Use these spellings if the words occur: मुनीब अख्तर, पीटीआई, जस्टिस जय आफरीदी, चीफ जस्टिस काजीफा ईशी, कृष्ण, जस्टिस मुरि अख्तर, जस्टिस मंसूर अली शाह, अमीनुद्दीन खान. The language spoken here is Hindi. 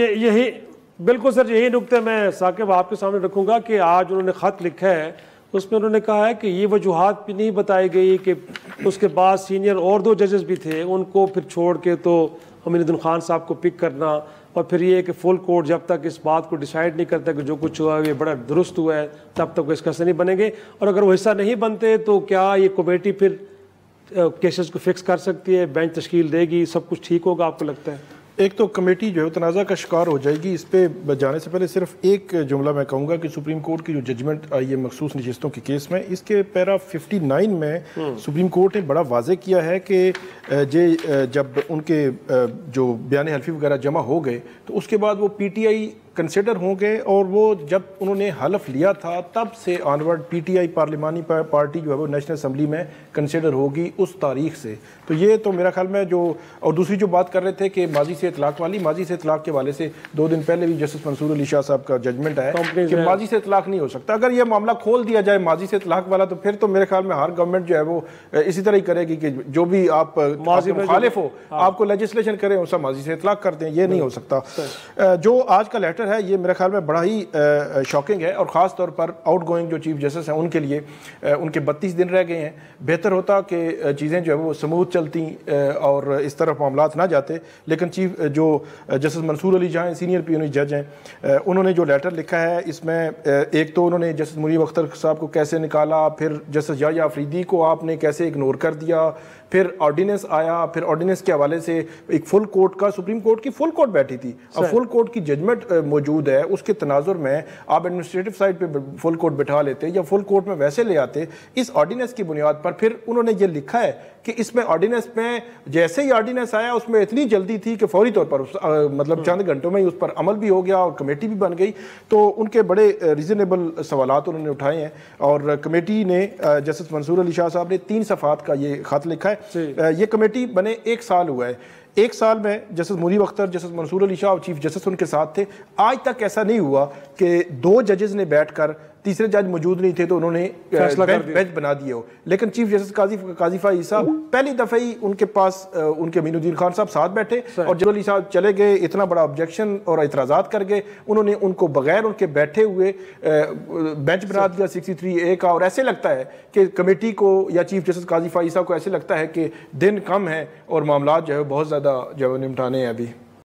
यही बिल्कुल सर, यही नुक्ते मैं साकिब आपके सामने रखूंगा कि आज उन्होंने ख़त लिखा है, उसमें उन्होंने कहा है कि ये वजूहत भी नहीं बताई गई कि उसके बाद सीनियर और दो जजेस भी थे, उनको फिर छोड़ के तो अमीनुद्दीन खान साहब को पिक करना, और फिर ये कि फुल कोर्ट जब तक इस बात को डिसाइड नहीं करता कि जो कुछ हुआ है ये बड़ा दुरुस्त हुआ है तब तक वो इसका हिस्सा नहीं बनेंगे, और अगर वो हिस्सा नहीं बनते तो क्या ये कमेटी फिर केसेस को फिक्स कर सकती है, बेंच तश्कील देगी, सब कुछ ठीक होगा? आपको लगता है एक तो कमेटी जो है तनाज़ा का शिकार हो जाएगी। इस पर जाने से पहले सिर्फ एक जुमला मैं कहूँगा कि सुप्रीम कोर्ट की जो जजमेंट आई है मखसूस नशिस्तों के केस में, इसके पैरा 59 में सुप्रीम कोर्ट ने बड़ा वाजे किया है कि जे जब उनके जो बयान हल्फी वगैरह जमा हो गए तो उसके बाद वो पीटीआई कंसिडर होंगे, और वो जब उन्होंने हलफ लिया था तब से ऑनवर्ड पीटीआई पार्लिमानी पार्टी जो है वो नेशनल असम्बली में कंसिडर होगी उस तारीख से। तो ये तो मेरा ख्याल में जो, और दूसरी जो बात कर रहे थे कि माजी से इतलाक वाली, माजी से इतलाक के हवाले से 2 दिन पहले भी जस्टिस मंसूर अली शाह साहब का जजमेंट आया कि माजी से इतलाक नहीं हो सकता। अगर यह मामला खोल दिया जाए माजी से इतलाक वाला तो फिर तो मेरे ख्याल में हर गवर्नमेंट जो है वो इसी तरह ही करेगी कि जो भी आप मुखालिफ हो आपको लेजिस्लेशन करें उसका माजी से इतलाक कर दें, ये नहीं हो सकता। जो आज का लेटर है ये मेरे ख्याल में बड़ा ही शॉकिंग है, और ख़ास तौर पर आउटगोइंग जो चीफ जस्टिस हैं उनके लिए, उनके 32 दिन रह गए हैं, बेहतर होता कि चीज़ें जो है वो स्मूथ चलती और इस तरफ मामलात ना जाते। लेकिन चीफ जो जस्टिस मंसूर अली शाह सीनियर पीओ जज हैं, उन्होंने जो लेटर लिखा है इसमें एक तो उन्होंने जस्टिस मुरि अख्तर साहब को कैसे निकाला, फिर जस्टिस जय आफरीदी को आपने कैसे इग्नोर कर दिया, फिर ऑर्डीनेंस आया, फिर ऑर्डीनेंस के हवाले से एक फुल कोर्ट का, सुप्रीम कोर्ट की फुल कोर्ट बैठी थी, अब फुल कोर्ट की जजमेंट मौजूद है, उसके तनाजुर में आप एडमिनिस्ट्रेटिव साइड पे फुल कोर्ट बिठा लेते या फुल कोर्ट में वैसे ले आते। इस ऑर्डिनेंस की बुनियाद पर फिर उन्होंने ये लिखा है कि इसमें ऑर्डिनेंस में जैसे ही ऑर्डिनेंस आया उसमें इतनी जल्दी थी कि फौरी तौर पर मतलब चंद घंटों में ही उस पर अमल भी हो गया और कमेटी भी बन गई। तो उनके बड़े रीज़नेबल सवालात उन्होंने उठाए हैं, और कमेटी ने जस्टिस मंसूर अली शाह साहब ने 3 सफ़ात का ये ख़त लिखा है। ये कमेटी बने 1 साल हुआ है, 1 साल में जस्टिस मुनीब अख्तर, जस्टिस मंसूर अली शाह और चीफ जस्टिस उनके साथ थे। आज तक ऐसा नहीं हुआ कि 2 जजेज़ ने बैठकर, तीसरे जज मौजूद नहीं थे तो उन्होंने बेंच बना दिए हो, लेकिन चीफ जस्टिस काजीफा ईशी पहली दफ़ा ही उनके पास उनके अमीनुद्दीन खान साहब साथ बैठे और जस्टिस अली साहब चले गए, इतना बड़ा ऑब्जेक्शन और इतराज़ात कर गए, उन्होंने उनको बगैर उनके बैठे हुए बेंच बना दिया 63A का। और ऐसे लगता है कि कमेटी को या चीफ जस्टिस काजीफा ईशी को ऐसे लगता है कि दिन कम है और मामला जो है बहुत ज़्यादा जो है निपटाने हैं अभी।